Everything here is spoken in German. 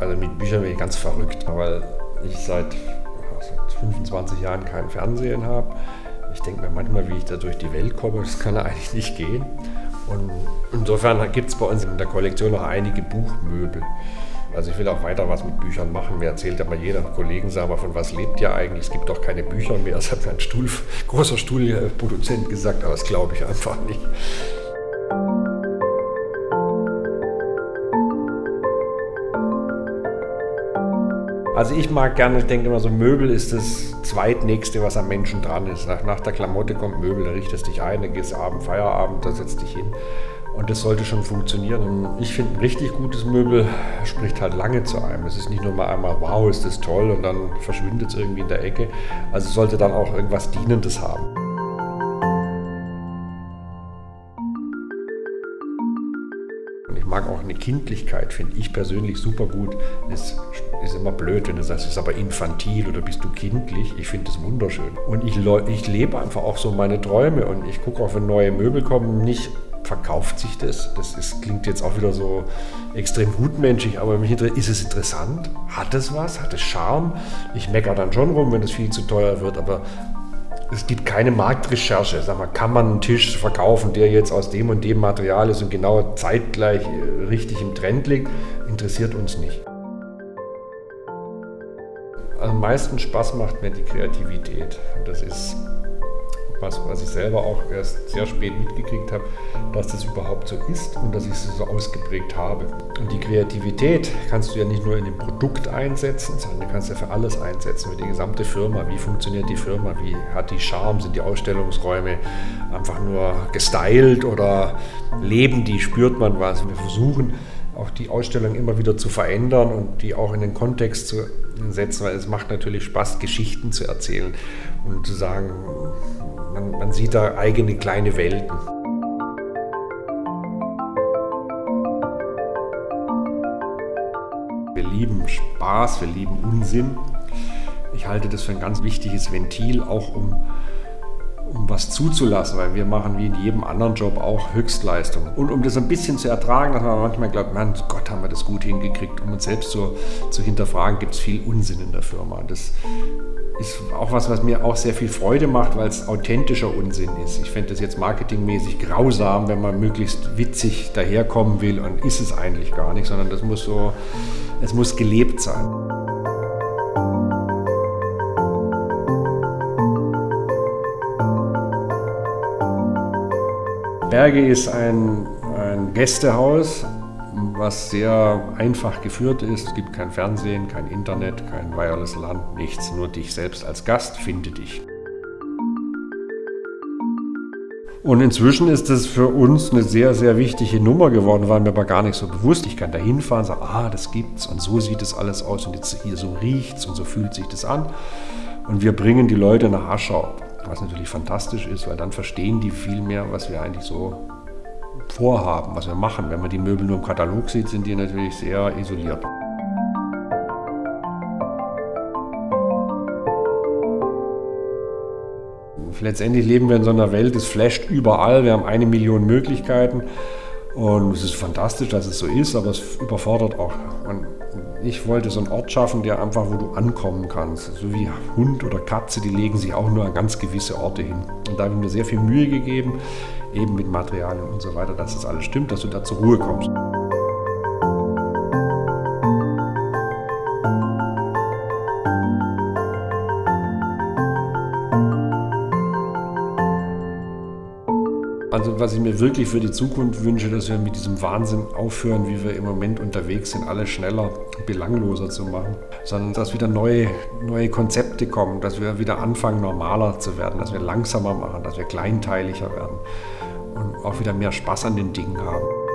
Also mit Büchern bin ich ganz verrückt, weil ich seit 25 Jahren kein Fernsehen habe. Ich denke mir manchmal, wie ich da durch die Welt komme, das kann eigentlich nicht gehen. Und insofern gibt es bei uns in der Kollektion noch einige Buchmöbel. Also ich will auch weiter was mit Büchern machen. Mir erzählt aber jeder Kollegen, sag mal, von was lebt ihr eigentlich? Es gibt doch keine Bücher mehr. Das hat ein großer Stuhlproduzent gesagt, aber das glaube ich einfach nicht. Also ich mag gerne, ich denke immer so, Möbel ist das Zweitnächste, was am Menschen dran ist. Nach der Klamotte kommt Möbel, da richtest dich ein, dann gehst du abends Feierabend, da setzt dich hin. Und das sollte schon funktionieren. Und ich finde, ein richtig gutes Möbel spricht halt lange zu einem. Es ist nicht nur mal einmal, wow, ist das toll, und dann verschwindet es irgendwie in der Ecke. Also es sollte dann auch irgendwas Dienendes haben. Ich mag auch eine Kindlichkeit, finde ich persönlich super gut. Es ist immer blöd, wenn du sagst, es ist aber infantil oder bist du kindlich. Ich finde es wunderschön. Und ich lebe einfach auch so meine Träume und ich gucke auch, wenn neue Möbel kommen, nicht verkauft sich das. Das klingt jetzt auch wieder so extrem gutmenschig, aber mich interessiert, ist es interessant? Hat es was? Hat es Charme? Ich meckere dann schon rum, wenn es viel zu teuer wird, aber es gibt keine Marktrecherche. Sag mal, kann man einen Tisch verkaufen, der jetzt aus dem und dem Material ist und genau zeitgleich richtig im Trend liegt? Interessiert uns nicht. Am meisten Spaß macht mir die Kreativität. Und das ist was ich selber auch erst sehr spät mitgekriegt habe, dass das überhaupt so ist und dass ich es so ausgeprägt habe. Und die Kreativität kannst du ja nicht nur in dem Produkt einsetzen, sondern du kannst ja für alles einsetzen, für die gesamte Firma. Wie funktioniert die Firma? Wie hat die Charme? Sind die Ausstellungsräume einfach nur gestylt oder leben die? Spürt man was? Wir versuchen auch die Ausstellung immer wieder zu verändern und die auch in den Kontext zu setzen, weil es macht natürlich Spaß, Geschichten zu erzählen und zu sagen, man sieht da eigene kleine Welten. Wir lieben Spaß, wir lieben Unsinn. Ich halte das für ein ganz wichtiges Ventil, auch um was zuzulassen, weil wir machen wie in jedem anderen Job auch Höchstleistungen. Und um das ein bisschen zu ertragen, dass man manchmal glaubt, mein Gott, haben wir das gut hingekriegt, um uns selbst zu hinterfragen, gibt es viel Unsinn in der Firma. Das ist auch was mir auch sehr viel Freude macht, weil es authentischer Unsinn ist. Ich fände das jetzt marketingmäßig grausam, wenn man möglichst witzig daherkommen will, und ist es eigentlich gar nicht, sondern das muss so, es muss gelebt sein. Berge ist ein Gästehaus, was sehr einfach geführt ist. Es gibt kein Fernsehen, kein Internet, kein Wireless LAN, nichts. Nur dich selbst als Gast, finde dich. Und inzwischen ist es für uns eine sehr, sehr wichtige Nummer geworden, war mir aber gar nicht so bewusst. Ich kann da hinfahren und sagen, ah, das gibt's und so sieht es alles aus und jetzt hier so riecht's und so fühlt sich das an. Und wir bringen die Leute nach Aschau. Was natürlich fantastisch ist, weil dann verstehen die viel mehr, was wir eigentlich so vorhaben, was wir machen. Wenn man die Möbel nur im Katalog sieht, sind die natürlich sehr isoliert. Letztendlich leben wir in so einer Welt, es flasht überall, wir haben 1 Million Möglichkeiten. Und es ist fantastisch, dass es so ist, aber es überfordert auch. Und ich wollte so einen Ort schaffen, der einfach, wo du ankommen kannst. So wie Hund oder Katze, die legen sich auch nur an ganz gewisse Orte hin. Und da habe ich mir sehr viel Mühe gegeben, eben mit Materialien und so weiter, dass das alles stimmt, dass du da zur Ruhe kommst. Also was ich mir wirklich für die Zukunft wünsche, dass wir mit diesem Wahnsinn aufhören, wie wir im Moment unterwegs sind, alles schneller, belangloser zu machen, sondern dass wieder neue Konzepte kommen, dass wir wieder anfangen, normaler zu werden, dass wir langsamer machen, dass wir kleinteiliger werden und auch wieder mehr Spaß an den Dingen haben.